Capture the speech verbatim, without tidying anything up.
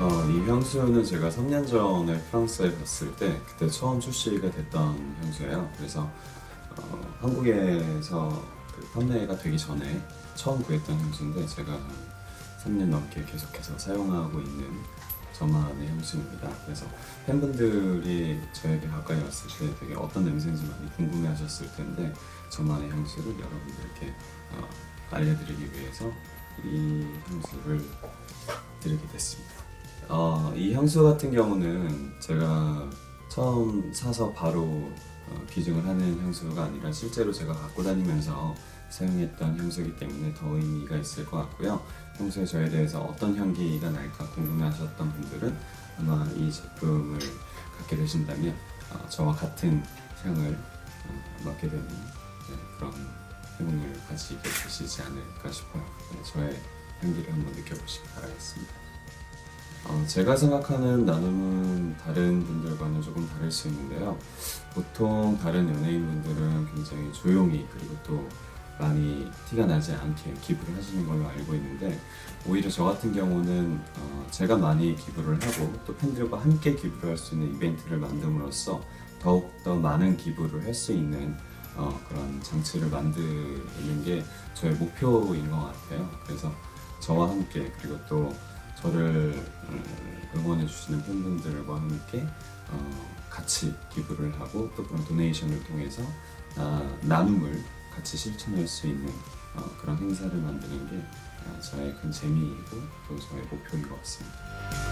어, 이명수는 제가 삼 년 전에 프랑스에 갔을 때 그때 처음 출시가 됐던 향수예요. 그래서 어, 한국에서 그 판매가 되기 전에 처음 구했던 향수인데 제가 삼 년 넘게 계속해서 사용하고 있는 저만의 향수입니다. 그래서 팬분들이 저에게 가까이 왔을 때 되게 어떤 냄새인지 많이 궁금해 하셨을 텐데 저만의 향수를 여러분들께 어, 알려드리기 위해서 이 향수를 드리게 됐습니다. 어, 이 향수 같은 경우는 제가 처음 사서 바로 어, 기증을 하는 향수가 아니라 실제로 제가 갖고 다니면서 사용했던 향수이기 때문에 더 의미가 있을 것 같고요. 평소에 저에 대해서 어떤 향기가 날까 궁금해하셨던 분들은 아마 이 제품을 갖게 되신다면 어, 저와 같은 향을 어, 맡게 되는 네, 그런 행운을 가지게 되시지 않을까 싶어요. 네, 저의 향기를 한번 느껴보시기 바라겠습니다. 어, 제가 생각하는 나눔은 다른 분들과는 조금 다를 수 있는데요. 보통 다른 연예인분들은 굉장히 조용히 그리고 또 많이 티가 나지 않게 기부를 하시는 걸로 알고 있는데 오히려 저 같은 경우는 어, 제가 많이 기부를 하고 또 팬들과 함께 기부를 할 수 있는 이벤트를 만듦으로써 더욱더 많은 기부를 할 수 있는 어, 그런 장치를 만드는 게 저의 목표인 것 같아요. 그래서 저와 함께 그리고 또 저를 응원해주시는 팬분들과 함께 어, 같이 기부를 하고 또 그런 도네이션을 통해서 나, 나눔을 같이 실천할 수 있는 어, 그런 행사를 만드는 게 저의 큰 재미이고 또 저의 목표인 것 같습니다.